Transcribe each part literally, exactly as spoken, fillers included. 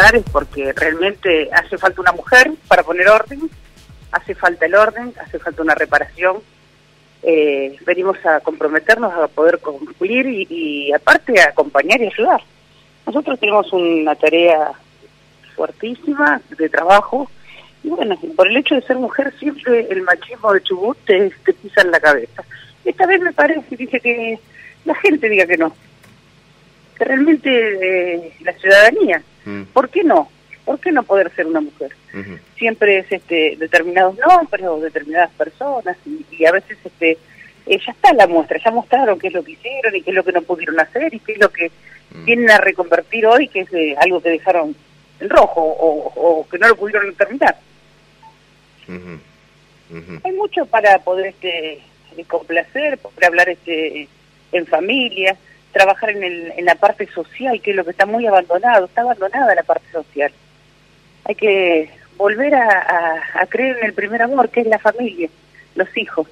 lugares porque realmente hace falta una mujer para poner orden, hace falta el orden, hace falta una reparación. Eh, venimos a comprometernos a poder cumplir y, y aparte a acompañar y ayudar. Nosotros tenemos una tarea fuertísima de trabajo y bueno, por el hecho de ser mujer siempre el machismo de Chubut te, te pisa en la cabeza. Esta vez me parece, dice que la gente diga que no, que realmente eh, la ciudadanía, mm. ¿por qué no? ¿Por qué no poder ser una mujer? Uh-huh. Siempre es este determinados nombres o determinadas personas y, y a veces este eh, ya está la muestra, ya mostraron qué es lo que hicieron y qué es lo que no pudieron hacer y qué es lo que uh-huh. vienen a reconvertir hoy, que es eh, algo que dejaron en rojo o, o que no lo pudieron terminar. Uh-huh. Uh-huh. Hay mucho para poder este complacer, poder hablar este en familia, trabajar en, el, en la parte social, que es lo que está muy abandonado, está abandonada la parte social. Hay que volver a, a, a creer en el primer amor, que es la familia, los hijos.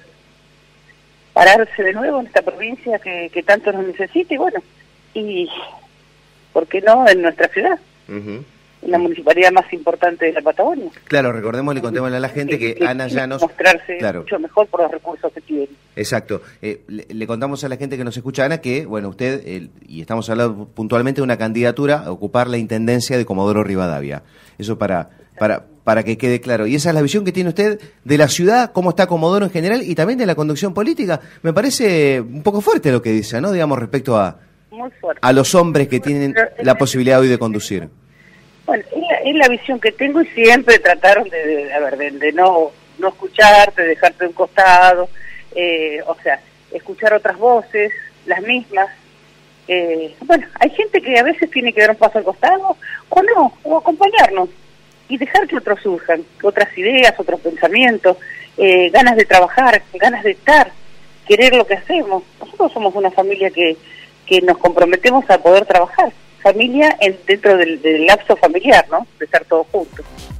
Pararse de nuevo en esta provincia que, que tanto nos necesita, y bueno, y ¿por qué no en nuestra ciudad? Uh-huh. En la municipalidad más importante de la Patagonia. Claro, recordémosle y contémosle a la gente que, que, que Ana Llanos... mostrarse claro. mucho mejor por los recursos que tiene. Exacto. Eh, le, le contamos a la gente que nos escucha, Ana, que, bueno, usted, eh, y estamos hablando puntualmente de una candidatura a ocupar la intendencia de Comodoro Rivadavia. Eso para, para, para que quede claro. Y esa es la visión que tiene usted de la ciudad, cómo está Comodoro en general, y también de la conducción política. Me parece un poco fuerte lo que dice, ¿no? Digamos, respecto a, Muy fuerte. a los hombres que tienen la posibilidad hoy de conducir. Bueno, es la, es la visión que tengo y siempre trataron de, de a ver, de, de no, no escucharte, dejarte de un costado, eh, o sea, escuchar otras voces, las mismas. Eh, bueno, hay gente que a veces tiene que dar un paso al costado o no, o acompañarnos y dejar que otros surjan, otras ideas, otros pensamientos, eh, ganas de trabajar, ganas de estar, querer lo que hacemos. Nosotros somos una familia que, que nos comprometemos a poder trabajar. Familia en, dentro del, del lapso familiar, ¿no? De estar todos juntos.